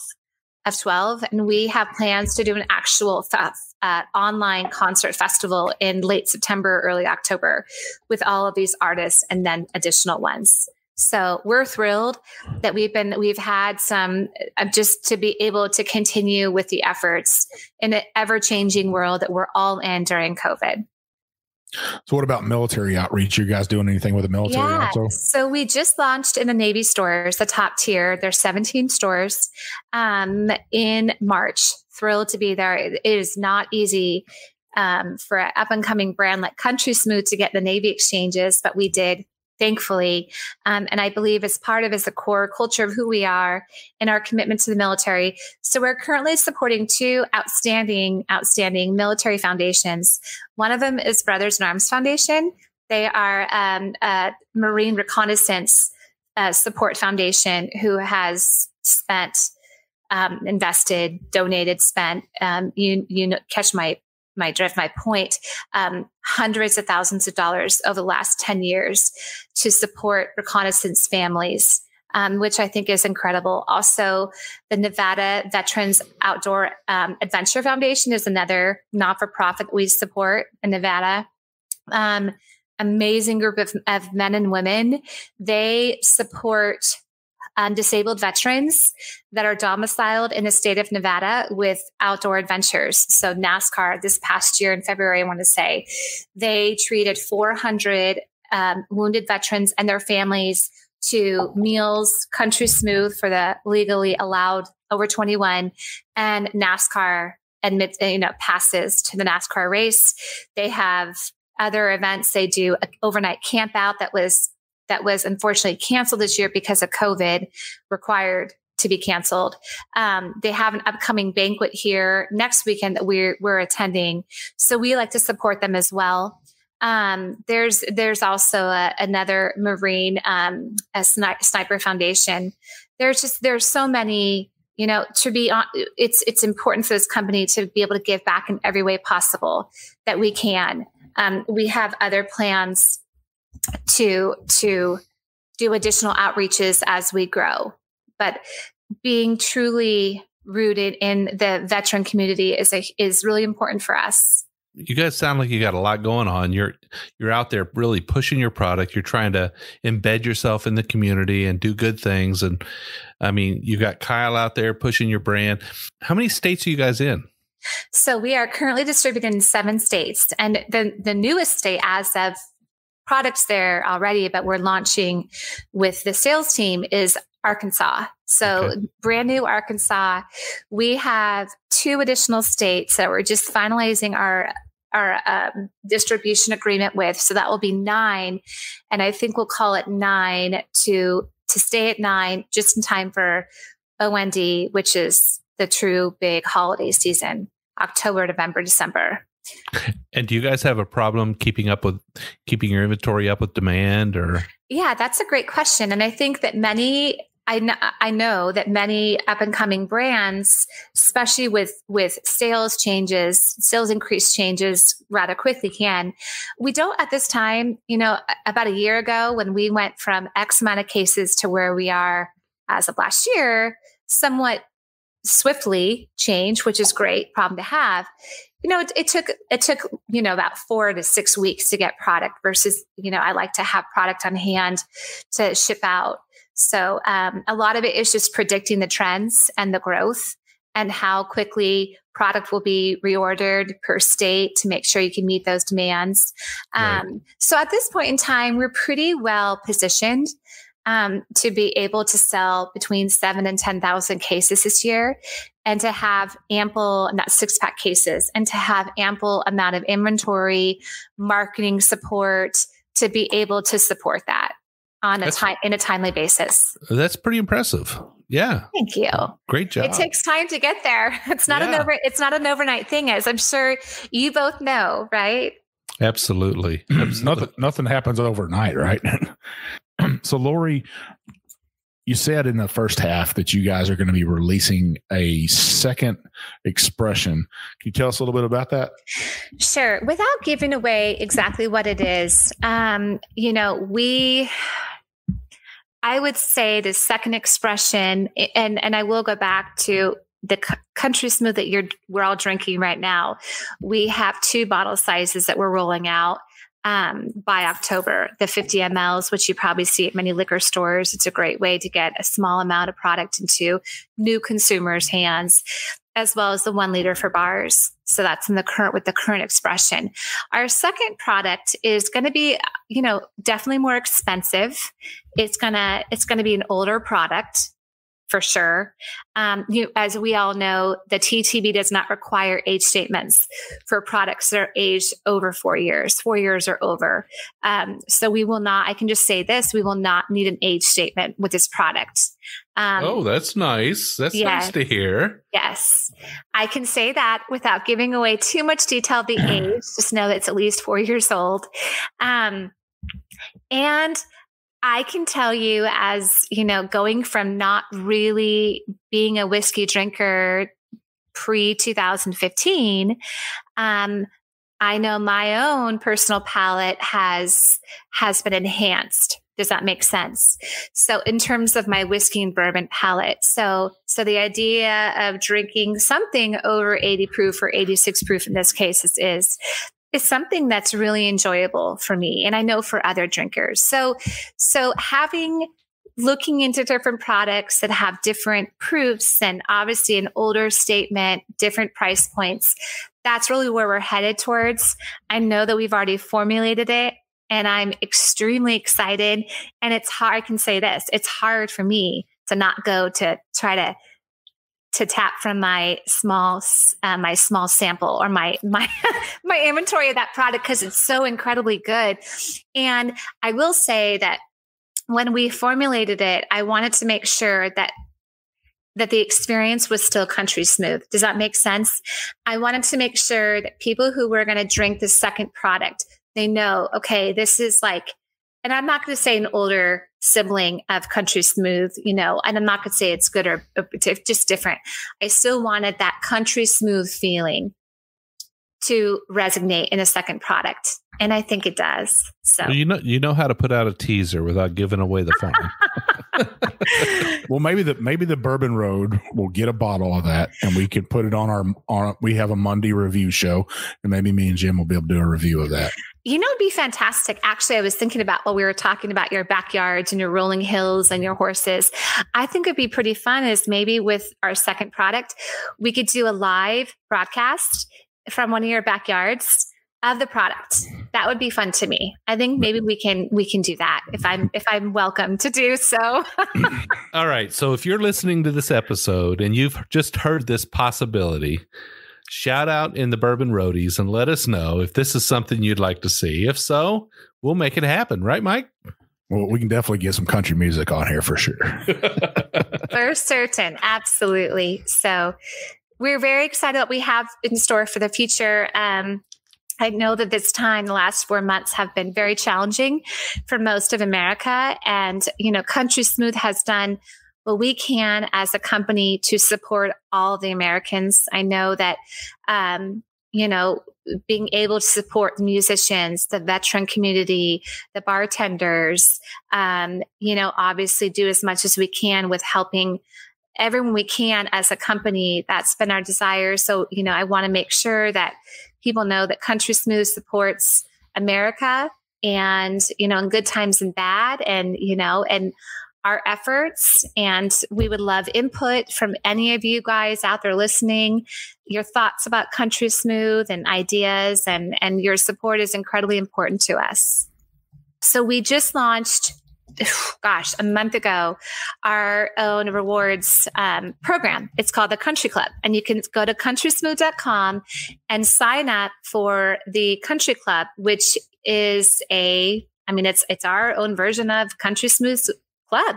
of 12, and we have plans to do an actual online concert festival in late September, early October with all of these artists and then additional ones. So we're thrilled that we've had some, just to be able to continue with the efforts in an ever-changing world that we're all in during COVID. So what about military outreach? You guys doing anything with the military? Yeah. Also? So we just launched in the Navy stores, the top tier. There's 17 stores in March. Thrilled to be there. It is not easy for an up-and-coming brand like Country Smooth to get the Navy exchanges, but we did. Thankfully, and I believe as part of the core culture of who we are and our commitment to the military. So we're currently supporting two outstanding military foundations. One of them is Brothers in Arms Foundation. They are a Marine Reconnaissance Support Foundation who has spent, invested, donated, spent. Catch my drift, my point, hundreds of thousands of dollars over the last 10 years to support reconnaissance families, which I think is incredible. Also, the Nevada Veterans Outdoor Adventure Foundation is another not-for-profit we support in Nevada. Amazing group of men and women. They support disabled veterans that are domiciled in the state of Nevada with outdoor adventures. So NASCAR this past year in February, I want to say, they treated 400 wounded veterans and their families to meals, Country Smooth for the legally allowed over 21, and NASCAR passes to the NASCAR race. They have other events. They do an overnight camp out that was unfortunately canceled this year because of COVID, required to be canceled. They have an upcoming banquet here next weekend that we're attending. So we like to support them as well. There's also another Marine, a Sniper Foundation. There's so many, to be on, it's important for this company to be able to give back in every way possible that we can. We have other plans to do additional outreaches as we grow, but being truly rooted in the veteran community is really important for us. You guys sound like you got a lot going on. You're out there really pushing your product. You're trying to embed yourself in the community and do good things. And I mean, you got Kyle out there pushing your brand. How many states are you guys in? So we are currently distributed in 7 states, and the newest state as of products there already, but we're launching with the sales team, is Arkansas. So okay. Brand new Arkansas. We have 2 additional states that we're just finalizing our distribution agreement with. So that will be 9. And I think we'll call it 9 to stay at 9 just in time for OND, which is the true big holiday season, October, November, December. And do you guys have a problem keeping your inventory up with demand, or? Yeah, that's a great question. And I think that many I know that many up-and-coming brands, especially with sales increase changes rather quickly can. We don't at this time, you know, about a year ago when we went from X amount of cases to where we are as of last year, somewhat swiftly change, which is great problem to have. You know, it took, you know, about 4 to 6 weeks to get product versus, you know, I like to have product on hand to ship out. So a lot of it is just predicting the trends and the growth and how quickly product will be reordered per state to make sure you can meet those demands. Right. So at this point in time, we're pretty well positioned to be able to sell between 7,000 and 10,000 cases this year and to have ample, not 6-pack cases, and to have ample amount of inventory, marketing support to be able to support that in a timely basis. That's pretty impressive. Yeah. Thank you. Great job. It takes time to get there. It's not an overnight thing, as I'm sure you both know, right? Absolutely. Nothing happens overnight, right? So Lori, you said in the first half that you guys are going to be releasing a second expression. Can you tell us a little bit about that? Sure. Without giving away exactly what it is, you know, I would say the second expression, and I will go back to the Country Smooth that we're all drinking right now. We have 2 bottle sizes that we're rolling out. By October, the 50 mLs, which you probably see at many liquor stores. It's a great way to get a small amount of product into new consumers' hands, as well as the 1 liter for bars. So that's with the current expression. Our second product is going to be, you know, definitely more expensive. It's going to be an older product for sure. As we all know, the TTB does not require age statements for products that are aged over 4 years or over. So we will not, I can just say this, we will not need an age statement with this product. Oh, that's nice. That's nice to hear. Yes. I can say that without giving away too much detail of the age, just know that it's at least 4 years old. And I can tell you, as you know, going from not really being a whiskey drinker pre-2015, I know my own personal palate has been enhanced. Does that make sense? So in terms of my whiskey and bourbon palate, so the idea of drinking something over 80 proof or 86 proof in this case is something that's really enjoyable for me, and I know for other drinkers. So looking into different products that have different proofs and obviously an older statement, different price points, that's really where we're headed towards. I know that we've already formulated it, and I'm extremely excited. And it's hard, I can say this, it's hard for me to not go to try to tap from my small sample or my inventory of that product, because it's so incredibly good. And I will say that when we formulated it, I wanted to make sure that the experience was still Country Smooth. Does that make sense? I wanted to make sure that people who were going to drink the second product, they know, okay, this is like, and I'm not going to say an older sibling of Country Smooth, you know, and I'm not going to say it's good or just different. I still wanted that Country Smooth feeling to resonate in a second product. And I think it does. So, well, you know how to put out a teaser without giving away the phone. Well, maybe the Bourbon Road will get a bottle of that, and we can put it on we have a Monday review show, and maybe me and Jim will be able to do a review of that. You know, it'd be fantastic. Actually, I was thinking about while we were talking about your backyards and your rolling hills and your horses. I think it'd be pretty fun is maybe with our second product, we could do a live broadcast from one of your backyards of the product. That would be fun to me. I think maybe we can do that if I'm welcome to do so. All right. So if you're listening to this episode and you've just heard this possibility, shout out in the Bourbon Roadies and let us know if this is something you'd like to see. If so, we'll make it happen. Right, Mike? Well, we can definitely get some country music on here for sure. For certain. Absolutely. So we're very excited what we have in store for the future. I know that this time, the last 4 months have been very challenging for most of America. And, you know, Country Smooth has done what we can as a company to support all the Americans. I know that, you know, being able to support musicians, the veteran community, the bartenders, you know, obviously do as much as we can with helping everyone we can as a company. That's been our desire. So, you know, I want to make sure that people know that Country Smooth supports America, and, you know, in good times and bad, and, you know, and our efforts. And we would love input from any of you guys out there listening, your thoughts about Country Smooth and ideas, and your support is incredibly important to us. So we just launched, gosh, a month ago, our own rewards program. It's called the Country Club, and you can go to countrysmooth.com and sign up for the Country Club, which is a, I mean, it's our own version of Country Smooth Club.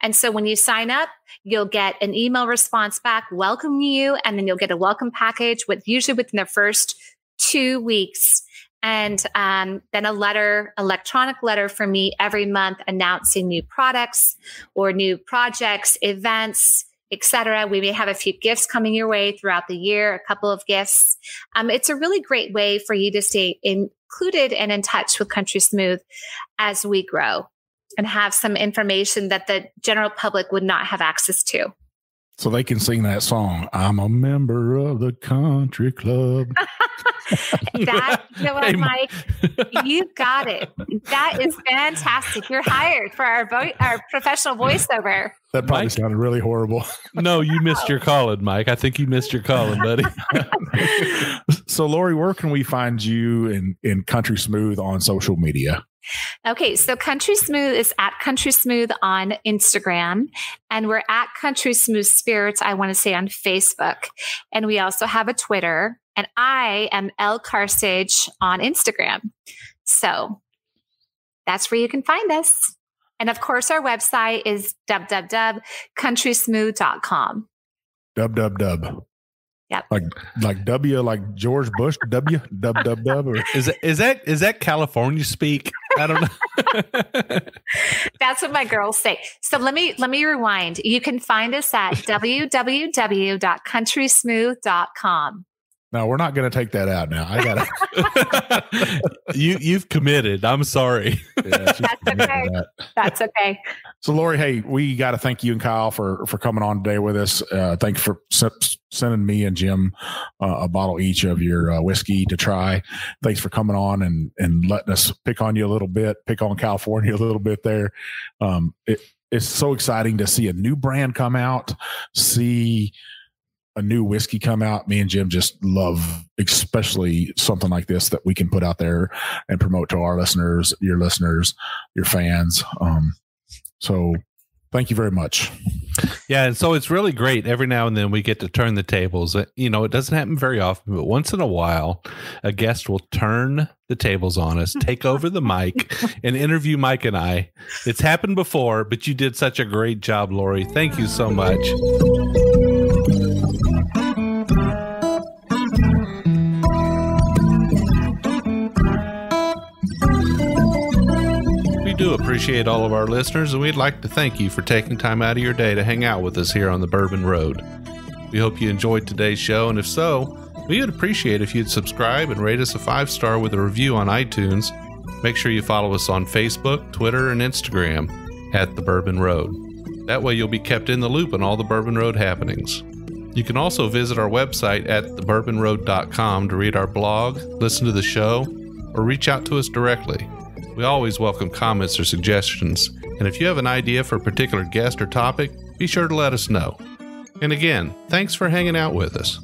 And so when you sign up, you'll get an email response back, welcome you. And then you'll get a welcome package with usually within the first 2 weeks. And then a letter, electronic letter from me every month announcing new products or new projects, events, et cetera. We may have a few gifts coming your way throughout the year, a couple of gifts. It's a really great way for you to stay included and in touch with Country Smooth as we grow and have some information that the general public would not have access to. So they can sing that song, I'm a member of the Country Club. That, you know what, hey, Mike, you got it. That is fantastic. You're hired for our professional voiceover. That probably sounded really horrible. No, you missed your calling, Mike. I think you missed your calling, buddy. So, Lori, where can we find you in Country Smooth on social media? Okay, so Country Smooth is at Country Smooth on Instagram, and we're at Country Smooth Spirits, I want to say, on Facebook. And we also have a Twitter, and I am L Carcich on Instagram. So that's where you can find us. And of course, our website is www.countrysmooth.com. Www. Yep. Like W, like George Bush, W, www. Is that California speak? I don't know. That's what my girls say. So let me rewind. You can find us at www.countrysmooth.com. No, we're not going to take that out now. I got it. You've committed. I'm sorry. Yeah, that's okay. That's okay. So, Lori, hey, we got to thank you and Kyle for coming on today with us. Thanks for sending me and Jim a bottle each of your whiskey to try. Thanks for coming on and letting us pick on you a little bit, pick on California a little bit there. It's so exciting to see a new brand come out, see a new whiskey come out. Me and Jim just love, especially something like this that we can put out there and promote to our listeners, your fans. So thank you very much. Yeah. And so it's really great. Every now and then we get to turn the tables. You know, it doesn't happen very often, but once in a while, a guest will turn the tables on us, take over the mic, and interview Mike and I. It's happened before, but you did such a great job, Lori. Thank you so much. Do appreciate all of our listeners, and we'd like to thank you for taking time out of your day to hang out with us here on the Bourbon Road. We hope you enjoyed today's show, and if so, we would appreciate if you'd subscribe and rate us a 5-star with a review on iTunes. Make sure you follow us on Facebook, Twitter, and Instagram at the Bourbon Road. That way you'll be kept in the loop on all the Bourbon Road happenings. You can also visit our website at thebourbonroad.com to read our blog, listen to the show, or reach out to us directly. We always welcome comments or suggestions, and if you have an idea for a particular guest or topic, be sure to let us know. And again, thanks for hanging out with us.